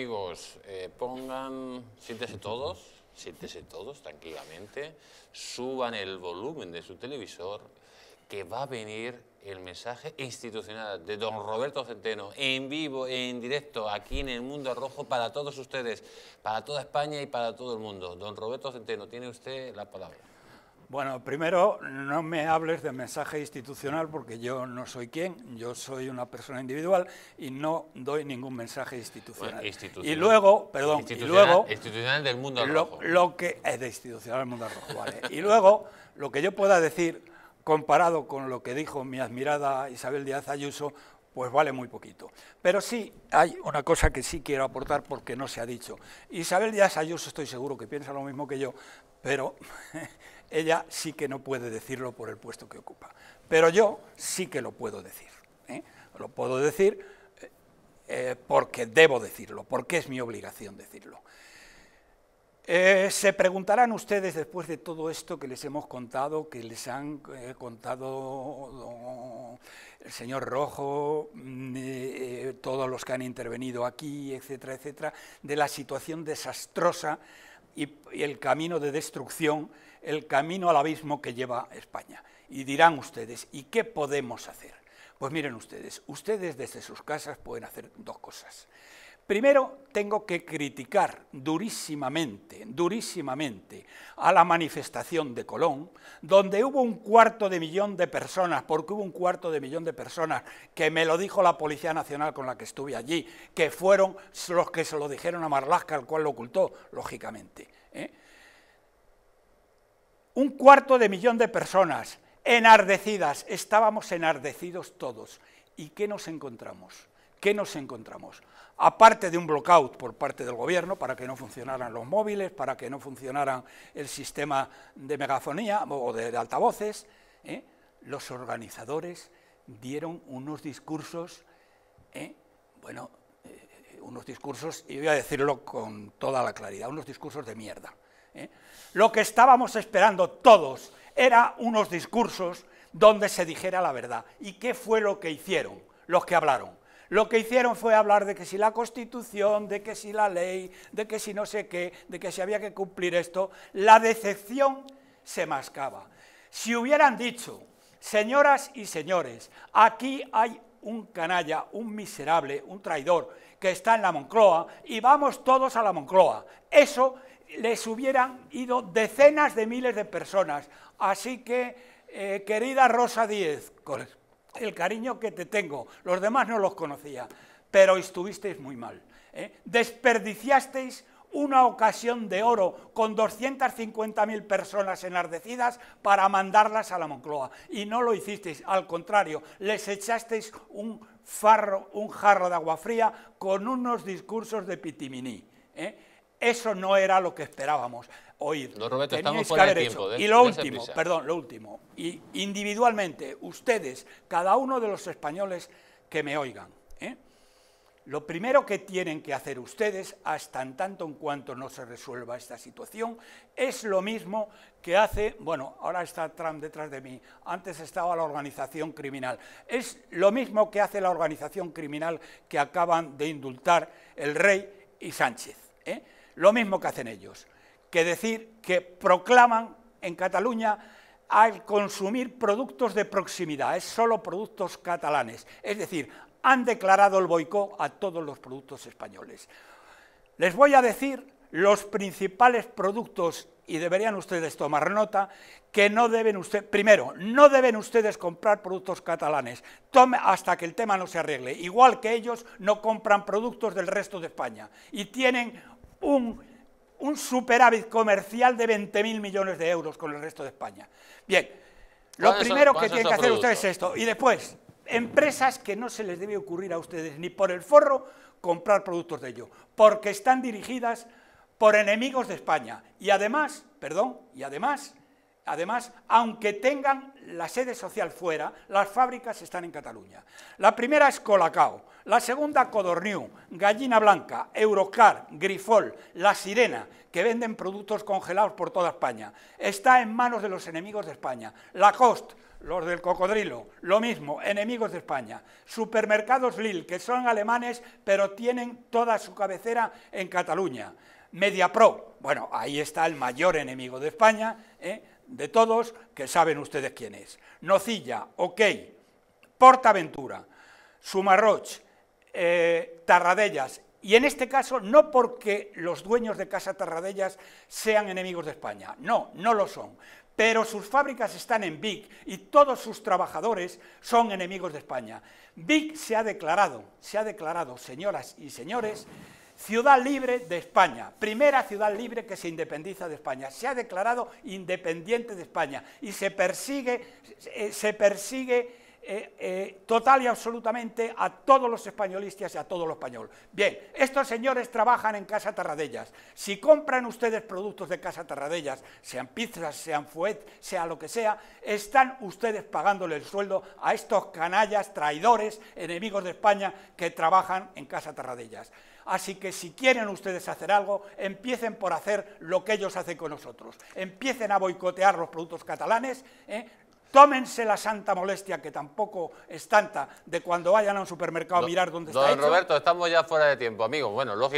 Amigos, pongan, siéntese todos tranquilamente, suban el volumen de su televisor, que va a venir el mensaje institucional de don Roberto Centeno, en vivo, en directo, aquí en el Mundo Rojo, para todos ustedes, para toda España y para todo el mundo. Don Roberto Centeno, tiene usted la palabra. Bueno, primero, no me hables de mensaje institucional porque yo no soy quien, yo soy una persona individual y no doy ningún mensaje institucional. Bueno, institucional. Y luego, perdón, institucional, y luego, institucional del Mundo Rojo. Lo que es de institucional del Mundo Rojo, vale. Y luego, lo que yo pueda decir, comparado con lo que dijo mi admirada Isabel Díaz Ayuso, pues vale muy poquito. Pero sí, hay una cosa que sí quiero aportar porque no se ha dicho. Isabel Díaz Ayuso, estoy seguro que piensa lo mismo que yo, pero ella sí que no puede decirlo por el puesto que ocupa. Pero yo sí que lo puedo decir, ¿eh? Lo puedo decir porque debo decirlo, porque es mi obligación decirlo. Se preguntarán ustedes, después de todo esto que les hemos contado, que les han contado el señor Rojo, todos los que han intervenido aquí, etcétera, etcétera, de la situación desastrosa y el camino de destrucción, el camino al abismo que lleva España. Y dirán ustedes, ¿y qué podemos hacer? Pues miren ustedes, ustedes desde sus casas pueden hacer dos cosas. Primero, tengo que criticar durísimamente a la manifestación de Colón, donde hubo 250.000 de personas, porque hubo 250.000 de personas, que me lo dijo la Policía Nacional con la que estuve allí, que fueron los que se lo dijeron a Marlaska, el cual lo ocultó, lógicamente, ¿eh? 250.000 de personas enardecidas, estábamos enardecidos todos. ¿Y qué nos encontramos? ¿Qué nos encontramos? Aparte de un blackout por parte del gobierno, para que no funcionaran los móviles, para que no funcionara el sistema de megafonía o de altavoces, ¿eh? Los organizadores dieron unos discursos, bueno, unos discursos, y voy a decirlo con toda la claridad, unos discursos de mierda, ¿eh? Lo que estábamos esperando todos era unos discursos donde se dijera la verdad. ¿Y qué fue lo que hicieron los que hablaron? Lo que hicieron fue hablar de que si la Constitución, de que si la ley, de que si no sé qué, de que si había que cumplir esto, la decepción se mascaba. Si hubieran dicho, señoras y señores, aquí hay un canalla, un miserable, un traidor que está en la Moncloa y vamos todos a la Moncloa, eso les hubieran ido decenas de miles de personas. Así que, querida Rosa Díez, con el cariño que te tengo, los demás no los conocía, pero estuvisteis muy mal, ¿eh? Desperdiciasteis una ocasión de oro con 250.000 personas enardecidas para mandarlas a la Moncloa, y no lo hicisteis, al contrario, les echasteis un jarro de agua fría con unos discursos de pitiminí, ¿eh? Eso no era lo que esperábamos oír. Don Roberto, estamos fuera de tiempo. Y lo último, perdón, lo último. Y individualmente, ustedes, cada uno de los españoles que me oigan, ¿eh? Lo primero que tienen que hacer ustedes, hasta en tanto en cuanto no se resuelva esta situación, es lo mismo que hace, bueno, ahora está Trump detrás de mí, antes estaba la organización criminal, es lo mismo que hace la organización criminal que acaban de indultar el rey y Sánchez, ¿eh? Lo mismo que hacen ellos, que decir que proclaman en Cataluña al consumir productos de proximidad, es solo productos catalanes, es decir, han declarado el boicot a todos los productos españoles. Les voy a decir los principales productos, y deberían ustedes tomar nota, que no deben ustedes, primero, no deben ustedes comprar productos catalanes hasta que el tema no se arregle, igual que ellos no compran productos del resto de España, y tienen un superávit comercial de 20.000 millones de euros con el resto de España. Bien, lo primero que tienen que hacer ustedes es esto. Y después, empresas que no se les debe ocurrir a ustedes ni por el forro comprar productos de ello, porque están dirigidas por enemigos de España. Y además, perdón, y además, aunque tengan la sede social fuera, las fábricas están en Cataluña. La primera es Colacao. La segunda, Codorníu, Gallina Blanca, Eurocar, Grifol, La Sirena, que venden productos congelados por toda España. Está en manos de los enemigos de España. Lacoste, Los del cocodrilo, lo mismo, enemigos de España. Supermercados Lidl, que son alemanes, pero tienen toda su cabecera en Cataluña. MediaPro, bueno, ahí está el mayor enemigo de España, de todos, que saben ustedes quién es. Nocilla, OK, PortAventura, Sumarroch, Tarradellas. Y en este caso, no porque los dueños de Casa Tarradellas sean enemigos de España, no, no lo son. Pero sus fábricas están en Vic y todos sus trabajadores son enemigos de España. Vic se ha declarado, señoras y señores, ciudad libre de España, primera ciudad libre que se independiza de España. Se ha declarado independiente de España y se persigue total y absolutamente a todos los españolistas y a todo lo español. Bien, estos señores trabajan en Casa Tarradellas. Si compran ustedes productos de Casa Tarradellas, sean pizzas, sean fuet, sea lo que sea, están ustedes pagándole el sueldo a estos canallas, traidores, enemigos de España que trabajan en Casa Tarradellas. Así que si quieren ustedes hacer algo, empiecen por hacer lo que ellos hacen con nosotros. Empiecen a boicotear los productos catalanes, tómense la santa molestia, que tampoco es tanta, de cuando vayan a un supermercado a mirar dónde está hecho. Don Roberto, estamos ya fuera de tiempo, amigo. Bueno, lógico.